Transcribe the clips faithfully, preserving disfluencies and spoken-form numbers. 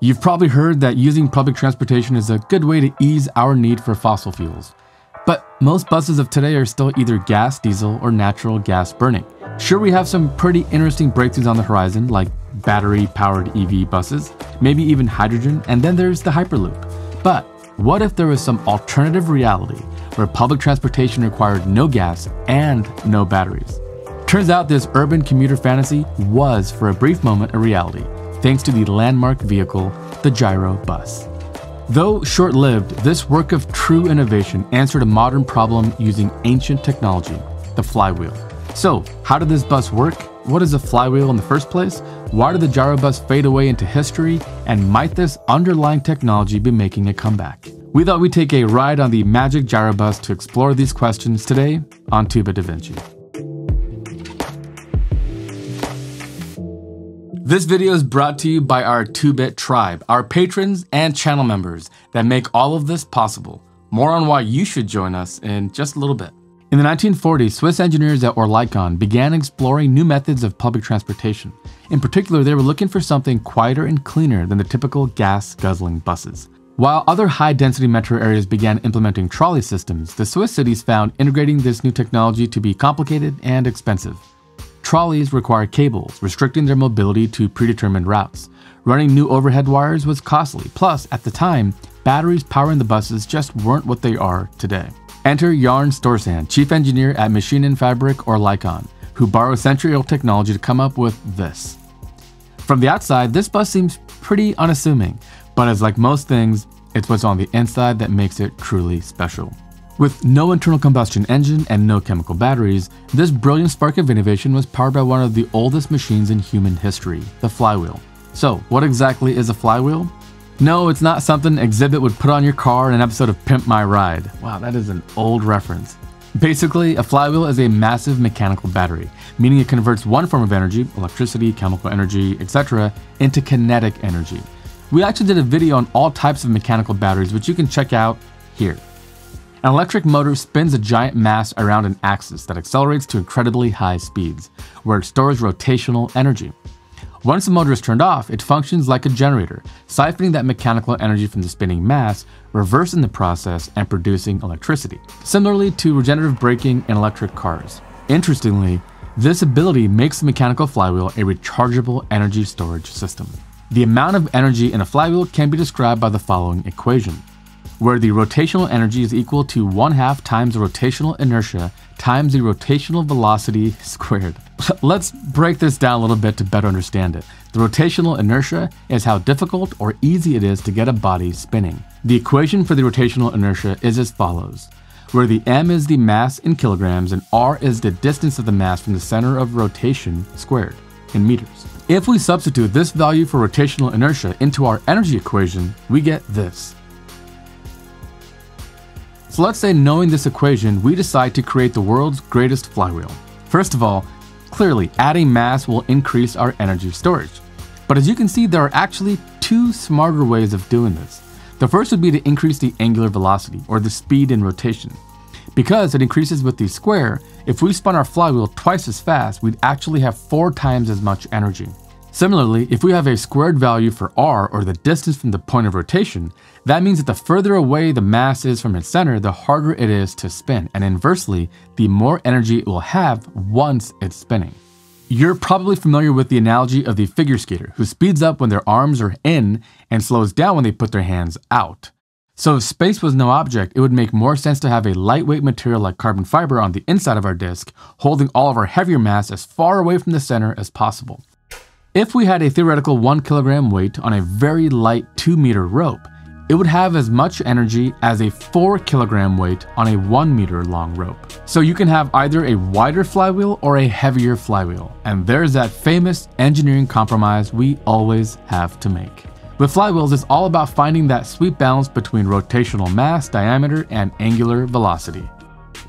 You've probably heard that using public transportation is a good way to ease our need for fossil fuels. But most buses of today are still either gas, diesel, or natural gas burning. Sure, we have some pretty interesting breakthroughs on the horizon, like battery-powered E V buses, maybe even hydrogen, and then there's the Hyperloop. But what if there was some alternative reality where public transportation required no gas and no batteries? Turns out this urban commuter fantasy was, for a brief moment, a reality, thanks to the landmark vehicle, the Gyrobus. Though short-lived, this work of true innovation answered a modern problem using ancient technology, the flywheel. So, how did this bus work? What is a flywheel in the first place? Why did the Gyrobus fade away into history? And might this underlying technology be making a comeback? We thought we'd take a ride on the magic Gyrobus to explore these questions today on Two Bit da Vinci. This video is brought to you by our two bit tribe, our patrons and channel members that make all of this possible. More on why you should join us in just a little bit. In the nineteen forties, Swiss engineers at Oerlikon began exploring new methods of public transportation. In particular, they were looking for something quieter and cleaner than the typical gas-guzzling buses. While other high-density metro areas began implementing trolley systems, the Swiss cities found integrating this new technology to be complicated and expensive. Trolleys require cables, restricting their mobility to predetermined routes. Running new overhead wires was costly, plus, at the time, batteries powering the buses just weren't what they are today. Enter Yarn Storsand, chief engineer at Machine and Fabric, Oerlikon, who borrowed century-old technology to come up with this. From the outside, this bus seems pretty unassuming, but as like most things, it's what's on the inside that makes it truly special. With no internal combustion engine and no chemical batteries, this brilliant spark of innovation was powered by one of the oldest machines in human history, the flywheel. So, what exactly is a flywheel? No, it's not something Exhibit would put on your car in an episode of Pimp My Ride. Wow, that is an old reference. Basically, a flywheel is a massive mechanical battery, meaning it converts one form of energy, electricity, chemical energy, et cetera, into kinetic energy. We actually did a video on all types of mechanical batteries, which you can check out here. An electric motor spins a giant mass around an axis that accelerates to incredibly high speeds, where it stores rotational energy. Once the motor is turned off, it functions like a generator, siphoning that mechanical energy from the spinning mass, reversing the process and producing electricity, similarly to regenerative braking in electric cars. Interestingly, this ability makes the mechanical flywheel a rechargeable energy storage system. The amount of energy in a flywheel can be described by the following equation, where the rotational energy is equal to one half times the rotational inertia times the rotational velocity squared. Let's break this down a little bit to better understand it. The rotational inertia is how difficult or easy it is to get a body spinning. The equation for the rotational inertia is as follows, where the m is the mass in kilograms and r is the distance of the mass from the center of rotation squared in meters. If we substitute this value for rotational inertia into our energy equation, we get this. So let's say, knowing this equation, we decide to create the world's greatest flywheel. First of all, clearly adding mass will increase our energy storage. But as you can see, there are actually two smarter ways of doing this. The first would be to increase the angular velocity, or the speed in rotation. Because it increases with the square, if we spun our flywheel twice as fast, we'd actually have four times as much energy. Similarly, if we have a squared value for r, or the distance from the point of rotation, that means that the further away the mass is from its center, the harder it is to spin, and inversely, the more energy it will have once it's spinning. You're probably familiar with the analogy of the figure skater, who speeds up when their arms are in and slows down when they put their hands out. So if space was no object, it would make more sense to have a lightweight material like carbon fiber on the inside of our disc, holding all of our heavier mass as far away from the center as possible. If we had a theoretical one kilogram weight on a very light two meter rope, it would have as much energy as a four kilogram weight on a one meter long rope. So you can have either a wider flywheel or a heavier flywheel. And there's that famous engineering compromise we always have to make. With flywheels, it's all about finding that sweet balance between rotational mass, diameter, and angular velocity.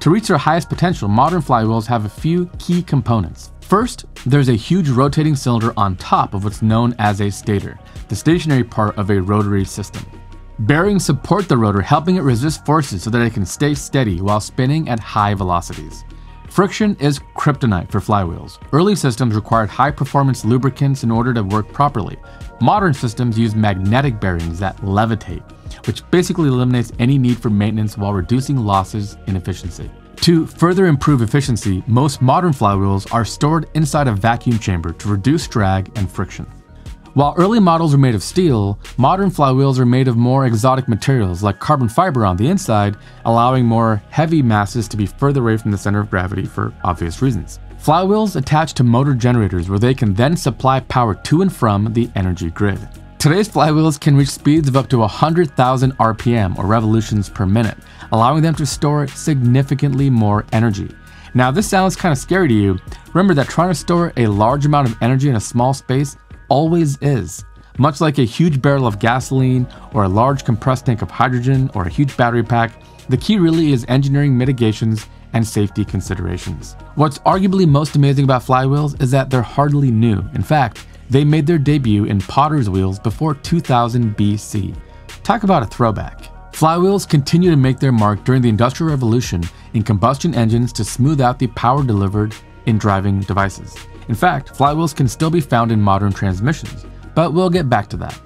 To reach their highest potential, modern flywheels have a few key components. First, there's a huge rotating cylinder on top of what's known as a stator, the stationary part of a rotary system. Bearings support the rotor, helping it resist forces so that it can stay steady while spinning at high velocities. Friction is kryptonite for flywheels. Early systems required high-performance lubricants in order to work properly. Modern systems use magnetic bearings that levitate, which basically eliminates any need for maintenance while reducing losses in efficiency. To further improve efficiency, most modern flywheels are stored inside a vacuum chamber to reduce drag and friction. While early models were made of steel, modern flywheels are made of more exotic materials like carbon fiber on the inside, allowing more heavy masses to be further away from the center of gravity for obvious reasons. Flywheels attach to motor generators where they can then supply power to and from the energy grid. Today's flywheels can reach speeds of up to one hundred thousand R P M or revolutions per minute, allowing them to store significantly more energy. Now, this sounds kind of scary to you. Remember that trying to store a large amount of energy in a small space always is. Much like a huge barrel of gasoline or a large compressed tank of hydrogen or a huge battery pack, the key really is engineering mitigations and safety considerations. What's arguably most amazing about flywheels is that they're hardly new. In fact, they made their debut in potter's wheels before two thousand B C. Talk about a throwback. Flywheels continue to make their mark during the Industrial Revolution in combustion engines to smooth out the power delivered in driving devices. In fact, flywheels can still be found in modern transmissions, but we'll get back to that.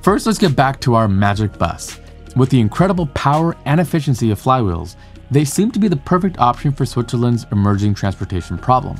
First, let's get back to our magic bus. With the incredible power and efficiency of flywheels, they seem to be the perfect option for Switzerland's emerging transportation problem.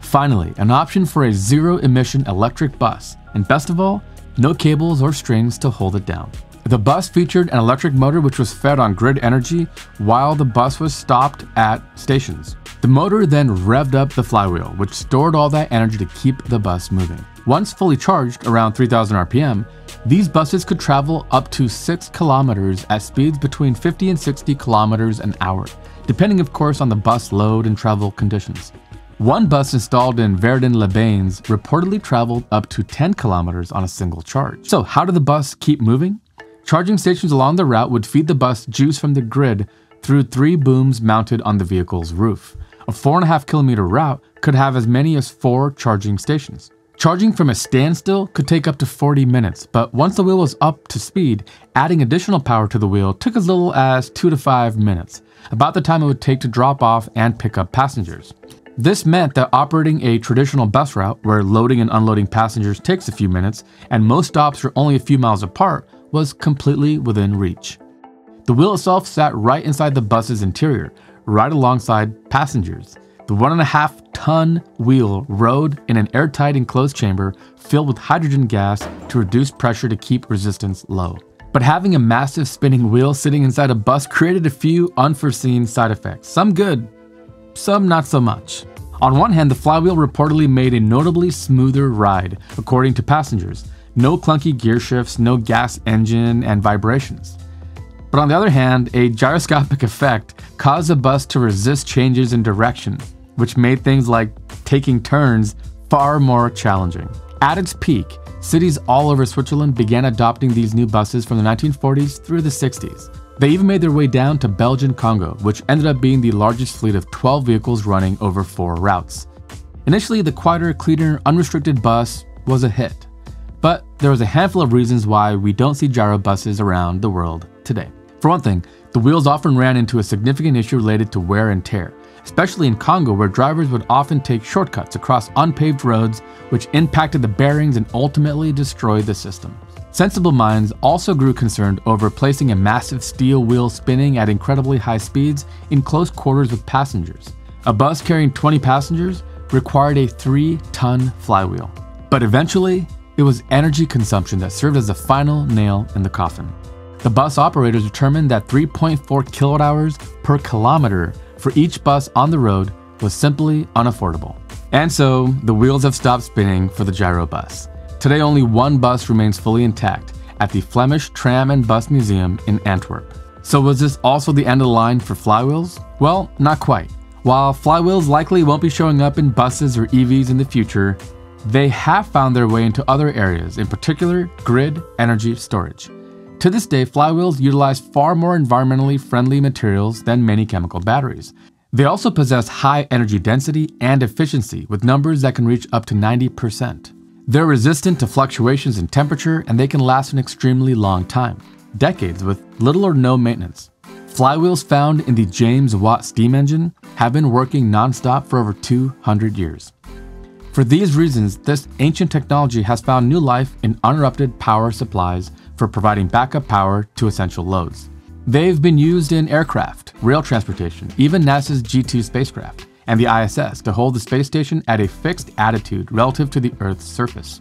Finally, an option for a zero-emission electric bus, and best of all, no cables or strings to hold it down. The bus featured an electric motor which was fed on grid energy while the bus was stopped at stations. The motor then revved up the flywheel, which stored all that energy to keep the bus moving. Once fully charged, around three thousand R P M, these buses could travel up to six kilometers at speeds between fifty and sixty kilometers an hour, depending of course on the bus load and travel conditions. One bus installed in Verdun-les-Bains reportedly traveled up to ten kilometers on a single charge. So how did the bus keep moving? Charging stations along the route would feed the bus juice from the grid through three booms mounted on the vehicle's roof. A four and a half kilometer route could have as many as four charging stations. Charging from a standstill could take up to forty minutes, but once the wheel was up to speed, adding additional power to the wheel took as little as two to five minutes, about the time it would take to drop off and pick up passengers. This meant that operating a traditional bus route, where loading and unloading passengers takes a few minutes, and most stops are only a few miles apart, was completely within reach. The wheel itself sat right inside the bus's interior, right alongside passengers. The one and a half ton wheel rode in an airtight enclosed chamber filled with hydrogen gas to reduce pressure to keep resistance low. But having a massive spinning wheel sitting inside a bus created a few unforeseen side effects, some good, some not so much. On one hand, the flywheel reportedly made a notably smoother ride, according to passengers. No clunky gear shifts, no gas engine, and vibrations. But on the other hand, a gyroscopic effect caused the bus to resist changes in direction, which made things like taking turns far more challenging. At its peak, cities all over Switzerland began adopting these new buses from the nineteen forties through the sixties. They even made their way down to Belgian Congo, which ended up being the largest fleet of twelve vehicles running over four routes. Initially, the quieter, cleaner, unrestricted bus was a hit. But there was a handful of reasons why we don't see gyro buses around the world today. For one thing, the wheels often ran into a significant issue related to wear and tear, especially in Congo, where drivers would often take shortcuts across unpaved roads, which impacted the bearings and ultimately destroyed the system. Sensible minds also grew concerned over placing a massive steel wheel spinning at incredibly high speeds in close quarters with passengers. A bus carrying twenty passengers required a three-ton flywheel. But eventually, it was energy consumption that served as the final nail in the coffin. The bus operators determined that three point four kilowatt hours per kilometer for each bus on the road was simply unaffordable. And so the wheels have stopped spinning for the gyro bus. Today, only one bus remains fully intact at the Flemish Tram and Bus Museum in Antwerp. So was this also the end of the line for flywheels? Well, not quite. While flywheels likely won't be showing up in buses or E Vs in the future, they have found their way into other areas, in particular grid energy storage. To this day, flywheels utilize far more environmentally friendly materials than many chemical batteries. They also possess high energy density and efficiency, with numbers that can reach up to ninety percent. They're resistant to fluctuations in temperature, and they can last an extremely long time, decades with little or no maintenance. Flywheels found in the James Watt steam engine have been working non-stop for over two hundred years. For these reasons, this ancient technology has found new life in uninterrupted power supplies for providing backup power to essential loads. They've been used in aircraft, rail transportation, even NASA's G two spacecraft, and the I S S to hold the space station at a fixed attitude relative to the Earth's surface.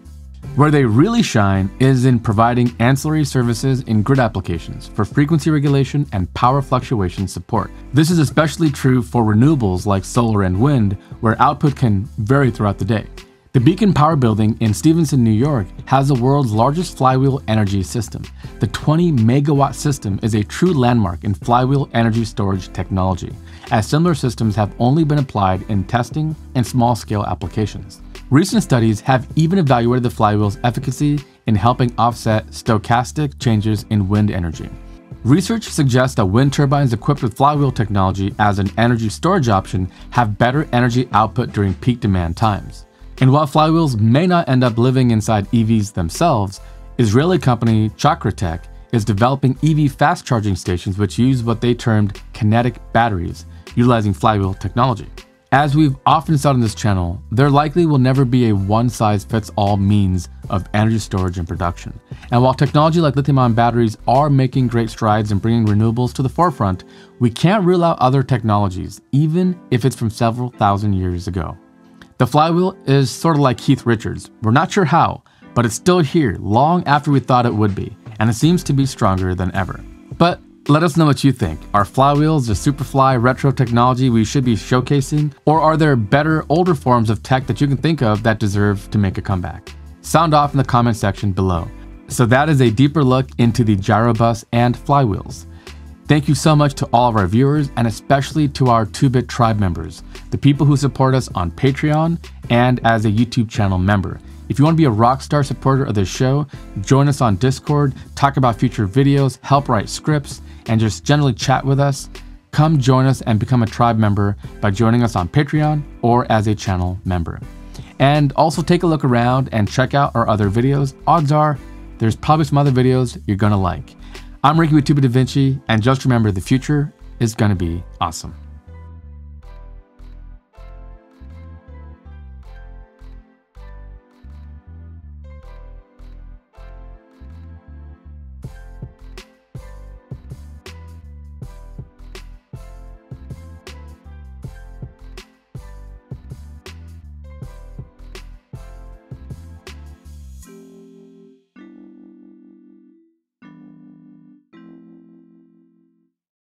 Where they really shine is in providing ancillary services in grid applications for frequency regulation and power fluctuation support. This is especially true for renewables like solar and wind, where output can vary throughout the day. The Beacon Power building in Stevenson, New York has the world's largest flywheel energy system. The twenty megawatt system is a true landmark in flywheel energy storage technology, as similar systems have only been applied in testing and small-scale applications. Recent studies have even evaluated the flywheel's efficacy in helping offset stochastic changes in wind energy. Research suggests that wind turbines equipped with flywheel technology as an energy storage option have better energy output during peak demand times. And while flywheels may not end up living inside E Vs themselves, Israeli company Chakra Tech is developing E V fast charging stations which use what they termed kinetic batteries, utilizing flywheel technology. As we've often said on this channel, there likely will never be a one-size-fits-all means of energy storage and production. And while technology like lithium-ion batteries are making great strides in bringing renewables to the forefront, we can't rule out other technologies, even if it's from several thousand years ago. The flywheel is sort of like Keith Richards. We're not sure how, but it's still here long after we thought it would be, and it seems to be stronger than ever. But let us know what you think. Are flywheels the Superfly retro technology we should be showcasing? Or are there better, older forms of tech that you can think of that deserve to make a comeback? Sound off in the comment section below. So that is a deeper look into the Gyrobus and flywheels. Thank you so much to all of our viewers and especially to our two bit tribe members, the people who support us on Patreon and as a YouTube channel member. If you want to be a rock star supporter of this show, join us on Discord, talk about future videos, help write scripts, and just generally chat with us. Come join us and become a tribe member by joining us on Patreon or as a channel member. And also take a look around and check out our other videos. Odds are there's probably some other videos you're gonna like. I'm Ricky with Two Bit da Vinci, and just remember, the future is gonna be awesome.